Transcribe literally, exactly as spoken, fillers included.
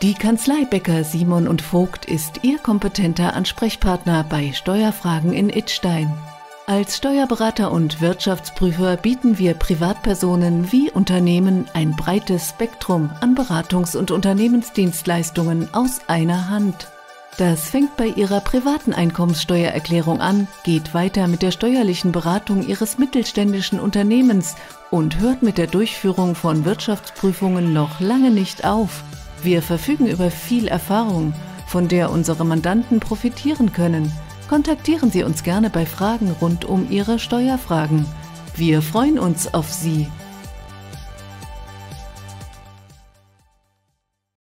Die Kanzlei Becker-Simon und Vogt ist Ihr kompetenter Ansprechpartner bei Steuerfragen in Idstein. Als Steuerberater und Wirtschaftsprüfer bieten wir Privatpersonen wie Unternehmen ein breites Spektrum an Beratungs- und Unternehmensdienstleistungen aus einer Hand. Das fängt bei Ihrer privaten Einkommenssteuererklärung an, geht weiter mit der steuerlichen Beratung Ihres mittelständischen Unternehmens und hört mit der Durchführung von Wirtschaftsprüfungen noch lange nicht auf. Wir verfügen über viel Erfahrung, von der unsere Mandanten profitieren können. Kontaktieren Sie uns gerne bei Fragen rund um Ihre Steuerfragen. Wir freuen uns auf Sie.